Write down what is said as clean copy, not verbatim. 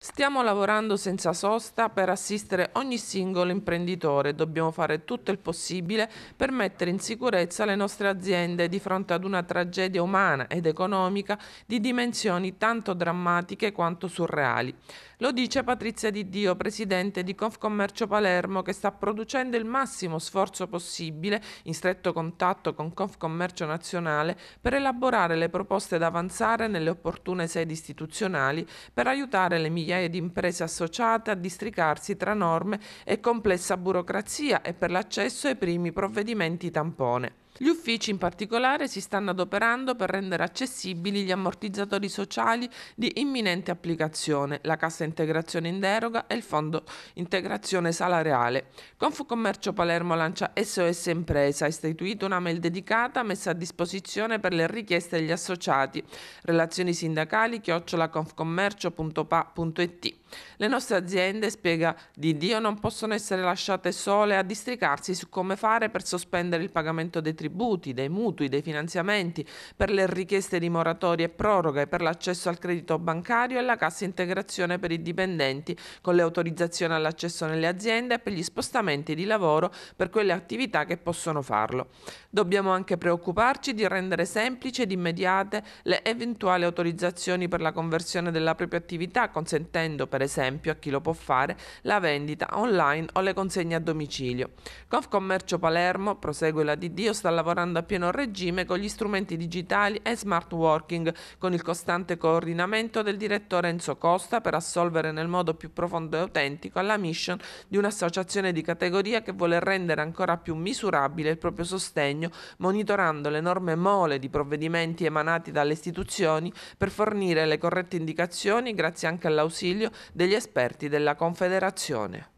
Stiamo lavorando senza sosta per assistere ogni singolo imprenditore. Dobbiamo fare tutto il possibile per mettere in sicurezza le nostre aziende di fronte ad una tragedia umana ed economica di dimensioni tanto drammatiche quanto surreali. Lo dice Patrizia Di Dio, presidente di Confcommercio Palermo, che sta producendo il massimo sforzo possibile, in stretto contatto con Confcommercio Nazionale, per elaborare le proposte da avanzare nelle opportune sedi istituzionali per aiutare le migliaia di imprese associate a districarsi tra norme e complessa burocrazia e per l'accesso ai primi provvedimenti tampone. Gli uffici in particolare si stanno adoperando per rendere accessibili gli ammortizzatori sociali di imminente applicazione, la cassa integrazione in deroga e il fondo integrazione salariale. Confcommercio Palermo lancia SOS Impresa, ha istituito una mail dedicata messa a disposizione per le richieste degli associati, relazioni sindacali@confcommercio.pa.it. Le nostre aziende, spiega Di Dio, non possono essere lasciate sole a districarsi su come fare per sospendere il pagamento dei tributi, dei mutui, dei finanziamenti, per le richieste di moratorie e proroghe, per l'accesso al credito bancario e alla cassa integrazione per i dipendenti, con le autorizzazioni all'accesso nelle aziende e per gli spostamenti di lavoro per quelle attività che possono farlo. Dobbiamo anche preoccuparci di rendere semplici ed immediate le eventuali autorizzazioni per la conversione della propria attività, consentendo per esempio a chi lo può fare la vendita online o le consegne a domicilio. Confcommercio Palermo, prosegue la Di Dio, sta lavorando a pieno regime con gli strumenti digitali e smart working, con il costante coordinamento del direttore Enzo Costa, per assolvere nel modo più profondo e autentico alla mission di un'associazione di categoria che vuole rendere ancora più misurabile il proprio sostegno, monitorando l'enorme mole di provvedimenti emanati dalle istituzioni per fornire le corrette indicazioni, grazie anche all'ausilio degli esperti della Confederazione.